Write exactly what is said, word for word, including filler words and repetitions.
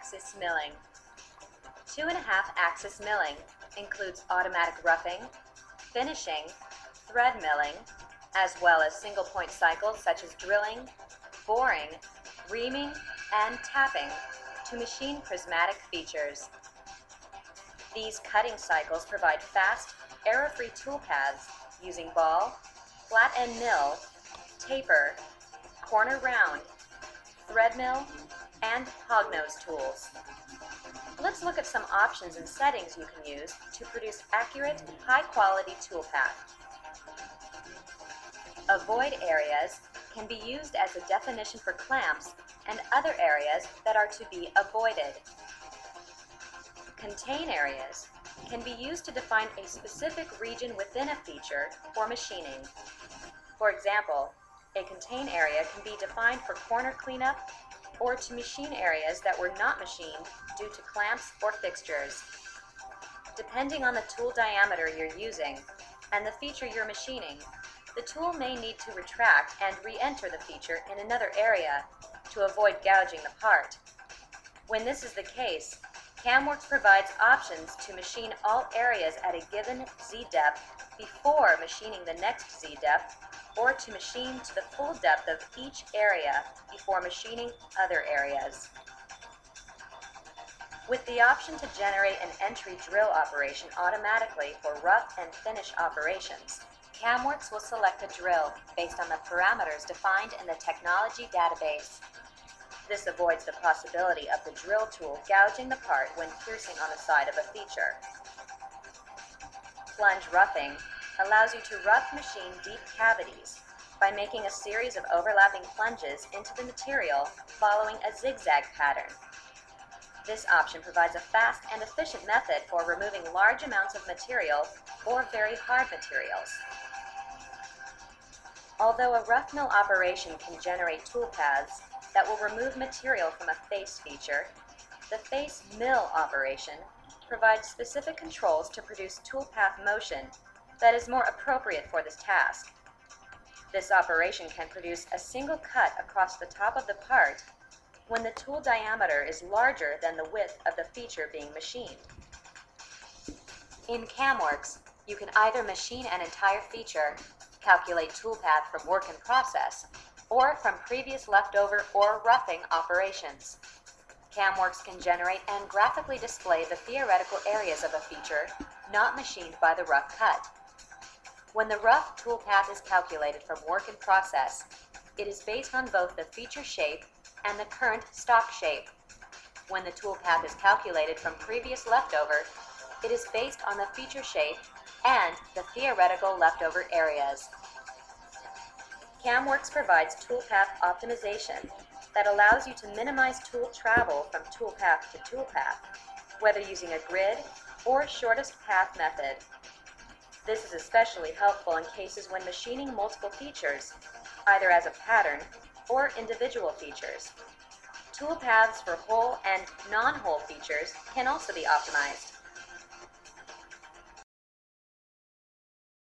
axis milling. Two and a half axis milling includes automatic roughing, finishing, thread milling, as well as single point cycles such as drilling, boring, reaming, and tapping to machine prismatic features. These cutting cycles provide fast, error-free tool paths using ball, flat end mill, taper, corner round, thread mill, and hognose tools. Let's look at some options and settings you can use to produce accurate, high-quality toolpath. Avoid areas can be used as a definition for clamps and other areas that are to be avoided. Contain areas can be used to define a specific region within a feature for machining. For example, a contain area can be defined for corner cleanup or to machine areas that were not machined due to clamps or fixtures. Depending on the tool diameter you're using and the feature you're machining, the tool may need to retract and re-enter the feature in another area to avoid gouging the part. When this is the case, CAMWorks provides options to machine all areas at a given Z-depth before machining the next Z-depth, or to machine to the full depth of each area before machining other areas. With the option to generate an entry drill operation automatically for rough and finish operations, CAMWorks will select a drill based on the parameters defined in the technology database. This avoids the possibility of the drill tool gouging the part when piercing on the side of a feature. Plunge roughing allows you to rough machine deep cavities by making a series of overlapping plunges into the material following a zigzag pattern. This option provides a fast and efficient method for removing large amounts of material or very hard materials. Although a rough mill operation can generate tool paths that will remove material from a face feature, the face mill operation provides specific controls to produce toolpath motion that is more appropriate for this task. This operation can produce a single cut across the top of the part when the tool diameter is larger than the width of the feature being machined. In CAMWorks, you can either machine an entire feature, calculate toolpath from work in process, or from previous leftover or roughing operations. CAMWorks can generate and graphically display the theoretical areas of a feature not machined by the rough cut. When the rough toolpath is calculated from work in process, it is based on both the feature shape and the current stock shape. When the toolpath is calculated from previous leftover, it is based on the feature shape and the theoretical leftover areas. CAMWorks provides toolpath optimization that allows you to minimize tool travel from toolpath to toolpath, whether using a grid or shortest path method. This is especially helpful in cases when machining multiple features, either as a pattern or individual features. Toolpaths for whole and non-whole features can also be optimized.